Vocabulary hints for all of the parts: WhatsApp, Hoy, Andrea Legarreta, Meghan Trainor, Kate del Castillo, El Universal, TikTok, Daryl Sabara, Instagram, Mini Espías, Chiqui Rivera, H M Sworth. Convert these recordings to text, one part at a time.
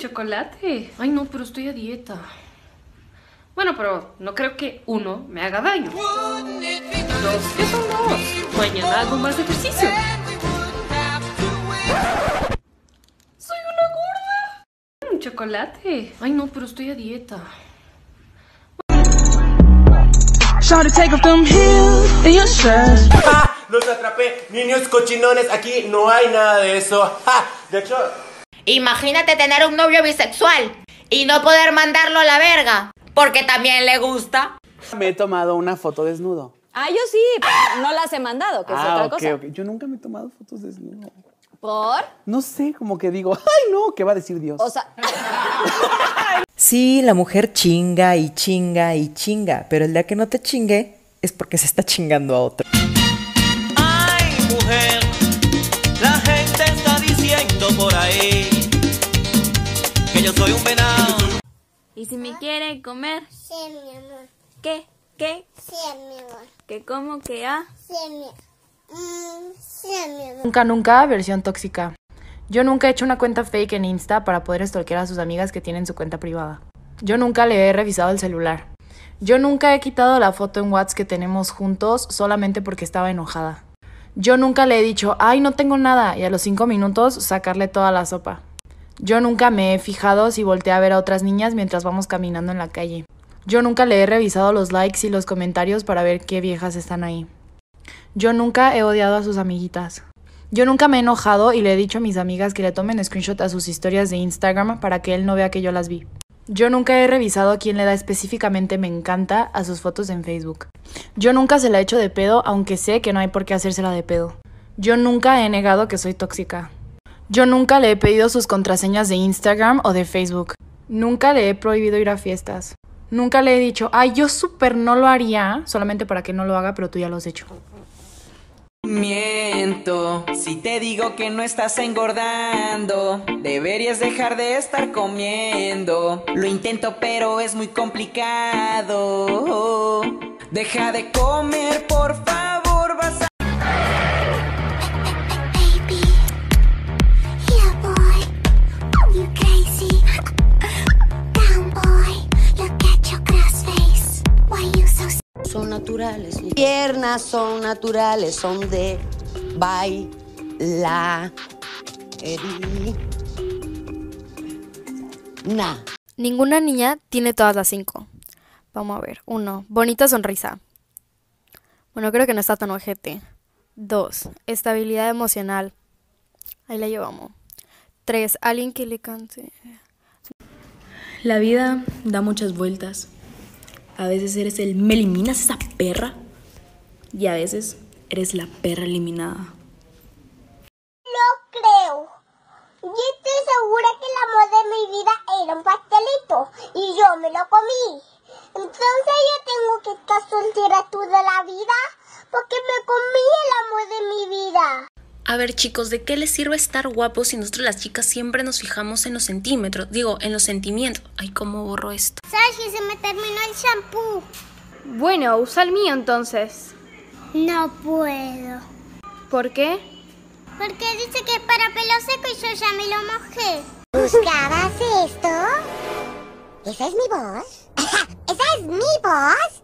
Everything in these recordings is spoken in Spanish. Chocolate. Ay, no, pero estoy a dieta. Bueno, pero no creo que uno me haga daño. Dos, ¿qué son dos? Mañana hago más ejercicio. ¡Soy una gorda! Chocolate. Ay, no, pero estoy a dieta. ¡Ja! ¡Los atrapé! Niños cochinones, aquí no hay nada de eso. ¡Ja! De hecho... Imagínate tener un novio bisexual y no poder mandarlo a la verga porque también le gusta. Me he tomado una foto desnudo. Ah, yo sí, pero no las he mandado, que es otra cosa. Okay. Yo nunca me he tomado fotos desnudo. ¿Por? No sé, como que digo, ay no, ¿qué va a decir Dios? O sea... Sí, la mujer chinga y chinga y chinga, pero el día que no te chingue es porque se está chingando a otro. Ay, mujer, la gente está diciendo por ahí que yo soy un venado. ¿Y si me quiere comer? Sí, mi amor. ¿Qué? ¿Qué? Sí, mi amor. ¿Qué como que ah? Sí, mi amor. Sí, mi amor. Nunca, nunca, versión tóxica. Yo nunca he hecho una cuenta fake en Insta para poder stalkear a sus amigas que tienen su cuenta privada. Yo nunca le he revisado el celular. Yo nunca he quitado la foto en WhatsApp que tenemos juntos solamente porque estaba enojada. Yo nunca le he dicho, ay, no tengo nada, y a los 5 minutos sacarle toda la sopa. Yo nunca me he fijado si volteé a ver a otras niñas mientras vamos caminando en la calle. Yo nunca le he revisado los likes y los comentarios para ver qué viejas están ahí. Yo nunca he odiado a sus amiguitas. Yo nunca me he enojado y le he dicho a mis amigas que le tomen screenshot a sus historias de Instagram para que él no vea que yo las vi. Yo nunca he revisado a quién le da específicamente me encanta a sus fotos en Facebook. Yo nunca se la he hecho de pedo, aunque sé que no hay por qué hacérsela de pedo. Yo nunca he negado que soy tóxica. Yo nunca le he pedido sus contraseñas de Instagram o de Facebook. Nunca le he prohibido ir a fiestas. Nunca le he dicho, ay, yo súper no lo haría, solamente para que no lo haga, pero tú ya lo has hecho. Miento, si te digo que no estás engordando, deberías dejar de estar comiendo. Lo intento pero es muy complicado. Deja de comer, por favor, vas a... Baby, yeah boy, you crazy. Down boy, look at your cross face. Why you so... Son naturales, mis piernas son naturales, son de bailar. Ninguna niña tiene todas las 5. Vamos a ver. 1. Bonita sonrisa. Bueno, creo que no está tan ojete. 2. Estabilidad emocional. Ahí la llevamos. 3. Alguien que le cante. La vida da muchas vueltas. A veces eres el me eliminas esa perra y a veces eres la perra eliminada. No creo. Yo estoy segura que el amor de mi vida era un pastelito y yo me lo comí. Entonces yo tengo que estar soltera toda la vida porque me comí el amor de mi vida. A ver chicos, ¿de qué les sirve estar guapos si nosotros las chicas siempre nos fijamos en los centímetros? Digo, en los sentimientos. Ay, ¿cómo borro esto? ¿Sabes que se me terminó el shampoo? Bueno, usa el mío entonces. No puedo. ¿Por qué? Porque dice que es para pelo seco y yo ya me lo mojé. ¿Buscabas esto? ¿Esa es mi voz? ¿Esa es mi voz?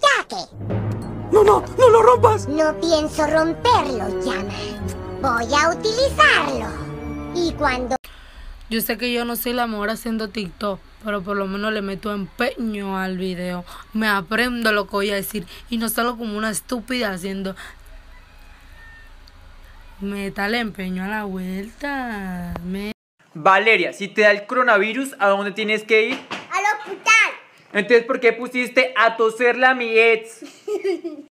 ¿Ya qué? ¡No, no! ¡No lo rompas! No pienso romperlo, llama. Voy a utilizarlo. Y cuando... Yo sé que yo no soy la mejor haciendo TikTok, pero por lo menos le meto empeño al video. Me aprendo lo que voy a decir y no salgo como una estúpida haciendo... Métale empeño a la vuelta. Valeria, si te da el coronavirus, ¿a dónde tienes que ir? ¡Al hospital! Entonces, ¿por qué pusiste a toserle a mi ex?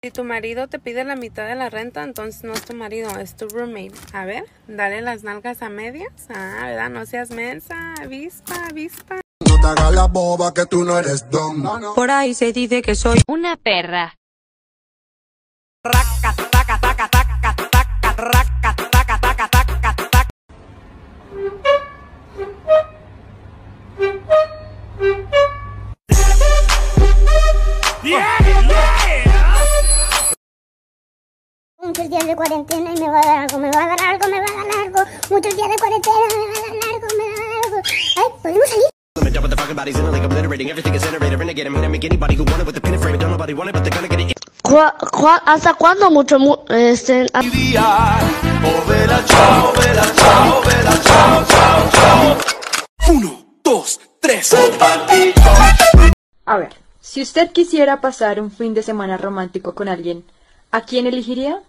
Si tu marido te pide la mitad de la renta, entonces no es tu marido, es tu roommate. A ver, dale las nalgas a medias. Ah, ¿verdad? No seas mensa, avispa, avispa. No te hagas la boba que tú no eres don. Por ahí se dice que soy una perra. Muchos días de cuarentena y me va a dar algo, me va a dar algo, me va a dar algo. Muchos días de cuarentena, me va a dar algo, me va a dar algo. ¿Podemos salir? ¿Hasta cuándo mucho? Uno, dos, tres. A ver, si usted quisiera pasar un fin de semana romántico con alguien, ¿a quién elegiría?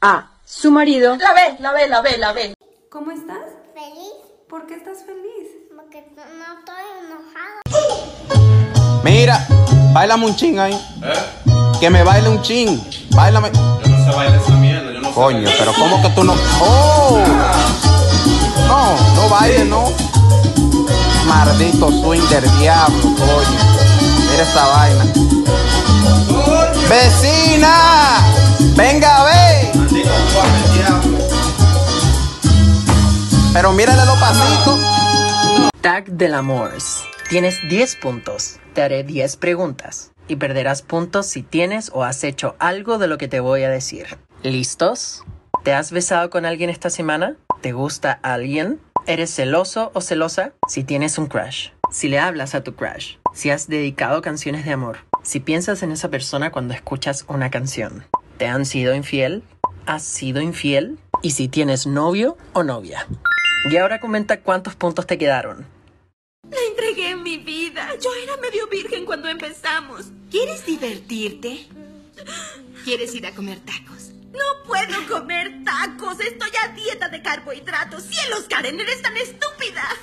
A, su marido. La ve. ¿Cómo estás? Feliz. ¿Por qué estás feliz? Porque no estoy enojado. Mira, bailame un ching ahí. ¿Eh? Que me baile un ching. Báilame. Yo no sé bailar esa mierda, yo no sé. Coño, pero ¿cómo que tú no? ¡Oh! No bailes, no. Maldito swinger, diablo, coño. Mira esa vaina. ¡Vecina! ¡Venga a ver! Pero mírale los pasitos. Tag del amor. Tienes 10 puntos. Te haré 10 preguntas. Y perderás puntos si tienes o has hecho algo de lo que te voy a decir. ¿Listos? ¿Te has besado con alguien esta semana? ¿Te gusta alguien? ¿Eres celoso o celosa? Si tienes un crush. Si le hablas a tu crush. Si has dedicado canciones de amor. Si piensas en esa persona cuando escuchas una canción. ¿Te han sido infiel? ¿Has sido infiel? Y si tienes novio o novia. Y ahora comenta cuántos puntos te quedaron. La entregué en mi vida. Yo era medio virgen cuando empezamos. ¿Quieres divertirte? ¿Quieres ir a comer tacos? No puedo comer tacos. Estoy a dieta de carbohidratos. ¡Cielos, Karen! ¡Eres tan estúpida!